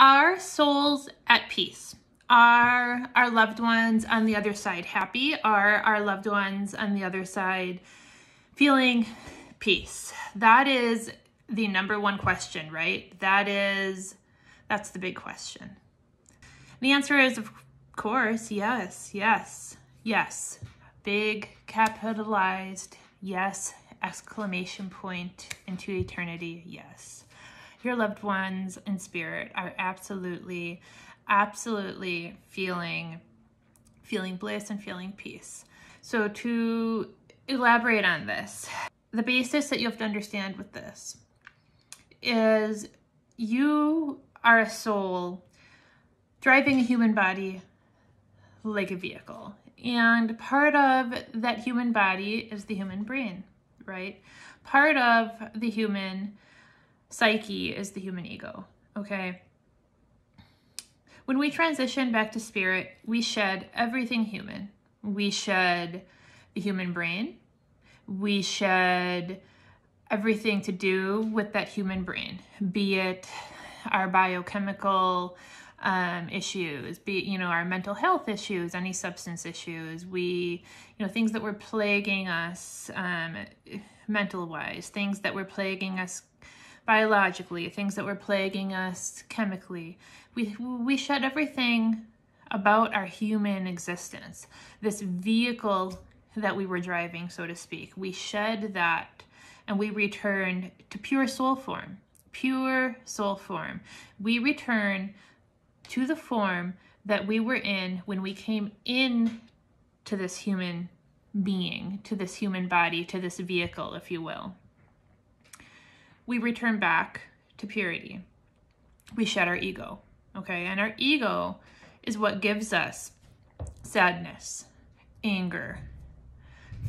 Our souls at peace? Are our loved ones on the other side happy? Are our loved ones on the other side feeling peace? That is the number one question, right? That's the big question. The answer is, of course, yes, yes, yes. Big capitalized yes, exclamation point into eternity, yes. Your loved ones in spirit are absolutely, absolutely feeling bliss and feeling peace. So to elaborate on this, the basis that you have to understand with this is you are a soul driving a human body like a vehicle. And part of that human body is the human brain, right? Part of the human psyche is the human ego, okay? When we transition back to spirit, we shed everything human. We shed the human brain. We shed everything to do with that human brain, be it our biochemical issues, be our mental health issues, any substance issues, things that were plaguing us mental wise, things that were plaguing us biologically, things that were plaguing us chemically. We shed everything about our human existence, this vehicle that we were driving, so to speak. We shed that and we returned to pure soul form, pure soul form. We return to the form that we were in when we came in to this human being, to this human body, to this vehicle, if you will. We return back to purity. We shed our ego, okay? And our ego is what gives us sadness, anger,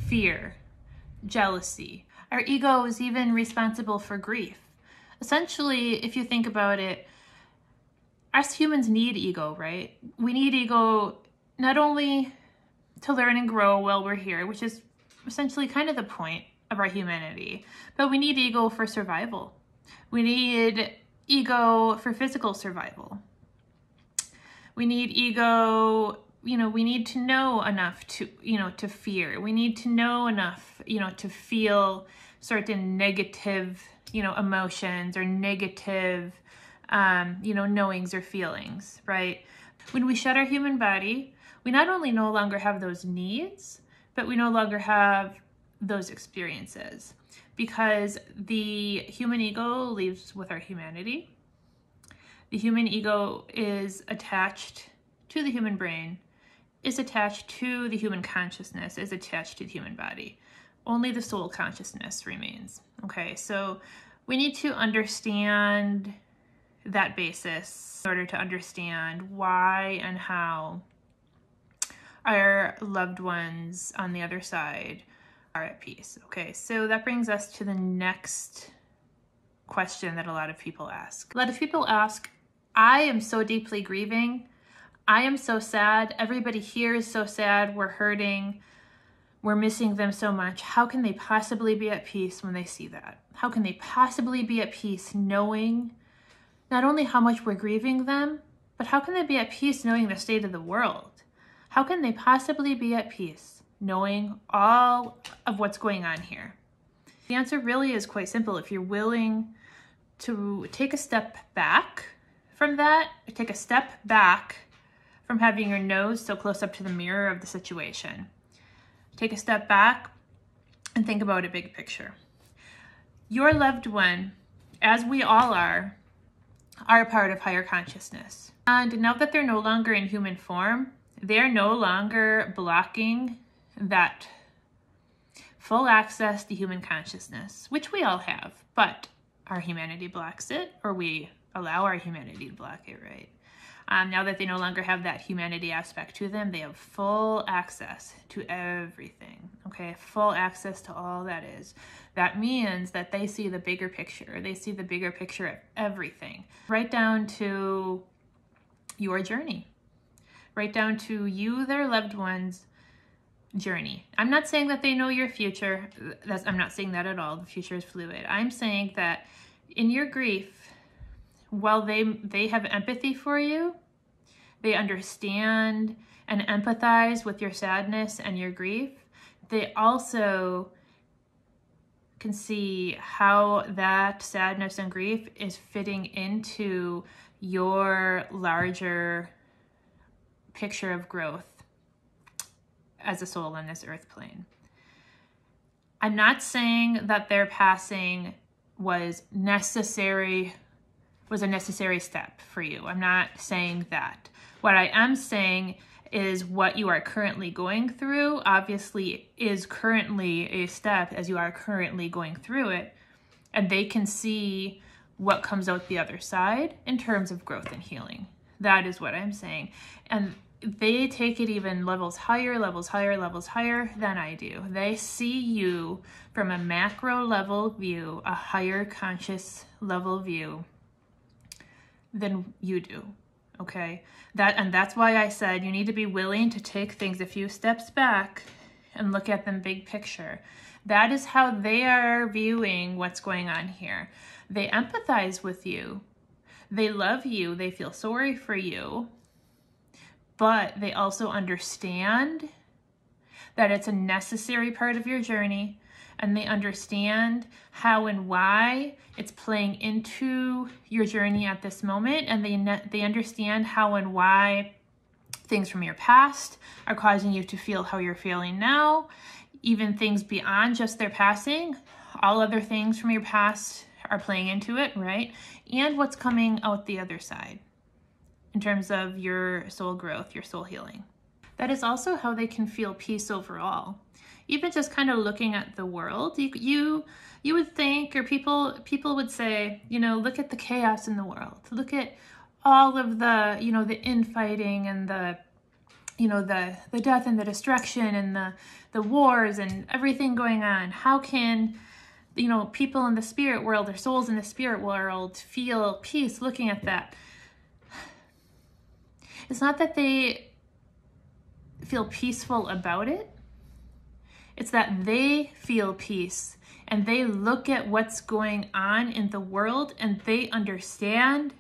fear, jealousy. Our ego is even responsible for grief. Essentially, if you think about it, us humans need ego, right? We need ego not only to learn and grow while we're here, which is essentially kind of the point of our humanity, but we need ego for survival. We need ego for physical survival. We need ego, we need to know enough to, to fear. We need to know enough, to feel certain negative, emotions or negative, knowings or feelings, right? When we shed our human body, we not only no longer have those needs, but we no longer have those experiences, because the human ego leaves with our humanity. The human ego is attached to the human brain, is attached to the human consciousness, is attached to the human body. Only the soul consciousness remains. Okay, so we need to understand that basis in order to understand why and how our loved ones on the other side are at peace. Okay, so that brings us to the next question that a lot of people ask. A lot of people ask, I am so deeply grieving. I am so sad. Everybody here is so sad. We're hurting. We're missing them so much. How can they possibly be at peace when they see that? How can they possibly be at peace knowing not only how much we're grieving them, but how can they be at peace knowing the state of the world? How can they possibly be at peace knowing all of what's going on here? The answer really is quite simple. If you're willing to take a step back from that, take a step back from having your nose so close up to the mirror of the situation. Take a step back and think about a big picture. Your loved one, as we all are a part of higher consciousness. And now that they're no longer in human form, they're no longer blocking that full access to human consciousness, which we all have, but our humanity blocks it, or we allow our humanity to block it, right? Now that they no longer have that humanity aspect to them, they have full access to everything, okay? Full access to all that is. That means that they see the bigger picture. They see the bigger picture of everything, right down to your journey, right down to you, their loved ones, journey. I'm not saying that they know your future. I'm not saying that at all. The future is fluid. I'm saying that in your grief, while they have empathy for you, they understand and empathize with your sadness and your grief, they also can see how that sadness and grief is fitting into your larger picture of growth as a soul on this earth plane. I'm not saying that their passing was a necessary step for you. I'm not saying that. What I am saying is what you are currently going through obviously is currently a step as you are currently going through it, and they can see what comes out the other side in terms of growth and healing. That is what I'm saying. And they take it even levels higher, levels higher, levels higher than I do. They see you from a macro level view, a higher conscious level view than you do. Okay, that's why I said you need to be willing to take things a few steps back and look at them big picture. That is how they are viewing what's going on here. They empathize with you. They love you. They feel sorry for you. But they also understand that it's a necessary part of your journey, and they understand how and why it's playing into your journey at this moment, and they understand how and why things from your past are causing you to feel how you're feeling now, even things beyond just their passing. All other things from your past are playing into it, right? And what's coming out the other side in terms of your soul growth, your soul healing. That is also how they can feel peace overall. Even just kind of looking at the world, you would think, or people would say, you know, look at the chaos in the world. Look at all of the, you know, the infighting and the, you know, the death and the destruction and the wars and everything going on. How can, you know, people in the spirit world or souls in the spirit world feel peace looking at that? It's not that they feel peaceful about it. It's that they feel peace and they look at what's going on in the world and they understand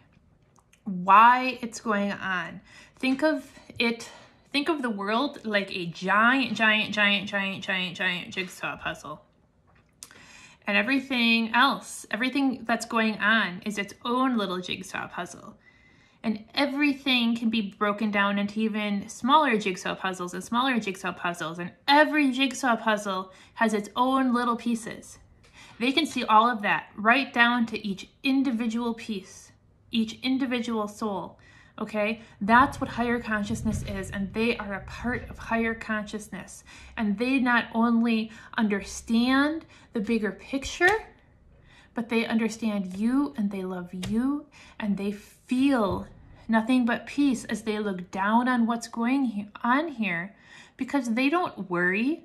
why it's going on. Think of the world like a giant, giant, giant, giant, giant, giant jigsaw puzzle. And everything else, everything that's going on is its own little jigsaw puzzle. And everything can be broken down into even smaller jigsaw puzzles and smaller jigsaw puzzles. And every jigsaw puzzle has its own little pieces. They can see all of that right down to each individual piece, each individual soul. Okay? That's what higher consciousness is. And they are a part of higher consciousness. And they not only understand the bigger picture, but they understand you and they love you and they feel nothing but peace as they look down on what's going on here, because they don't worry.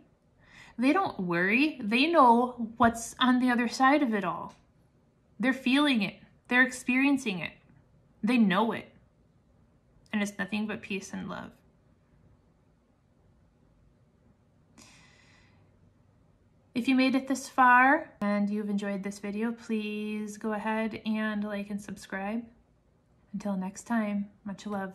They don't worry. They know what's on the other side of it all. They're feeling it. They're experiencing it. They know it. And it's nothing but peace and love. If you made it this far and you've enjoyed this video, please go ahead and like and subscribe. Until next time, much love.